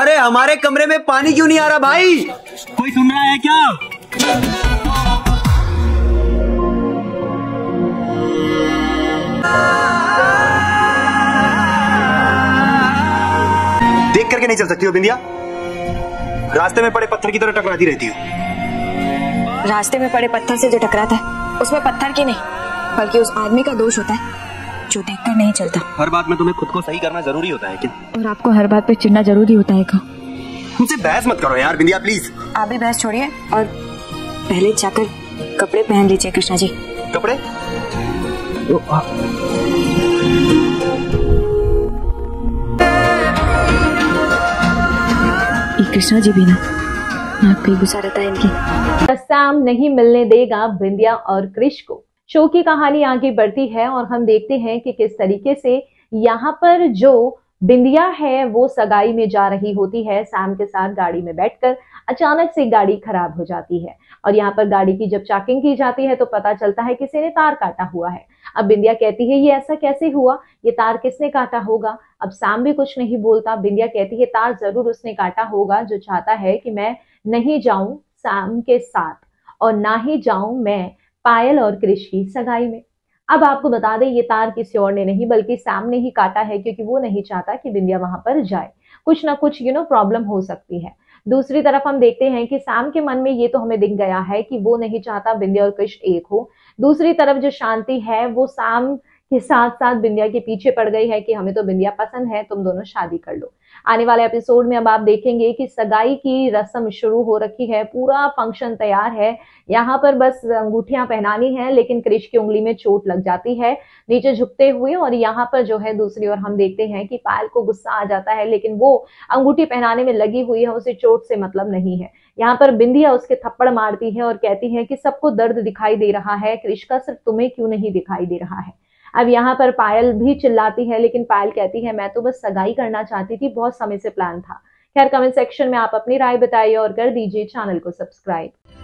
अरे हमारे कमरे में पानी क्यों नहीं आ रहा भाई? कोई सुन रहा है क्या? देख करके नहीं चल सकती हो बिंदिया, रास्ते में पड़े पत्थर की तरह टकराती रहती हो। रास्ते में पड़े पत्थर से जो टकराता है उसमें पत्थर की नहीं बल्कि उस आदमी का दोष होता है जो देखकर नहीं चलता। हर बात में तुम्हें खुद को सही करना जरूरी होता है क्या? और आपको हर बात पे चिढ़ना जरूरी होता है क्या? मुझसे बहस मत करो यार बिंदिया प्लीज। आप भी बहस छोड़िए और पहले जाकर कपड़े पहन लीजिए। कृष्णा जी कपड़े कृष्णा जी भी ना आपको गुस्सा रहता है इनकी। आसाम नहीं मिलने देगा बिंदिया और क्रिश को। शो की कहानी आगे बढ़ती है और हम देखते हैं कि किस तरीके से यहाँ पर जो बिंदिया है वो सगाई में जा रही होती है सैम के साथ गाड़ी में बैठकर। अचानक से गाड़ी खराब हो जाती है और यहाँ पर गाड़ी की जब चेकिंग की जाती है तो पता चलता है किसी ने तार काटा हुआ है। अब बिंदिया कहती है ये ऐसा कैसे हुआ, ये तार किसने काटा होगा? अब सैम भी कुछ नहीं बोलता। बिंदिया कहती है तार जरूर उसने काटा होगा जो चाहता है कि मैं नहीं जाऊं सैम के साथ और ना ही जाऊं मैं पायल और क्रिश की सगाई में। अब आपको बता दें ये तार किसी और ने नहीं बल्कि सैम ने ही काटा है क्योंकि वो नहीं चाहता कि बिंदिया वहां पर जाए। कुछ ना कुछ प्रॉब्लम हो सकती है। दूसरी तरफ हम देखते हैं कि सैम के मन में ये तो हमें दिख गया है कि वो नहीं चाहता बिंदिया और क्रिश एक हो। दूसरी तरफ जो शांति है वो सैम के साथ साथ बिंदिया के पीछे पड़ गई है कि हमें तो बिंदिया पसंद है, तुम दोनों शादी कर लो। आने वाले एपिसोड में अब आप देखेंगे कि सगाई की रस्म शुरू हो रखी है, पूरा फंक्शन तैयार है। यहाँ पर बस अंगूठियां पहनानी है लेकिन क्रिश की उंगली में चोट लग जाती है नीचे झुकते हुए। और यहाँ पर जो है दूसरी ओर हम देखते हैं कि पायल को गुस्सा आ जाता है लेकिन वो अंगूठी पहनाने में लगी हुई है, उसे चोट से मतलब नहीं है। यहाँ पर बिंदिया उसके थप्पड़ मारती है और कहती है कि सबको दर्द दिखाई दे रहा है क्रिश का, सिर्फ तुम्हें क्यों नहीं दिखाई दे रहा है। अब यहाँ पर पायल भी चिल्लाती है लेकिन पायल कहती है मैं तो बस सगाई करना चाहती थी, बहुत समय से प्लान था। खैर कमेंट सेक्शन में आप अपनी राय बताइए और कर दीजिए चैनल को सब्सक्राइब।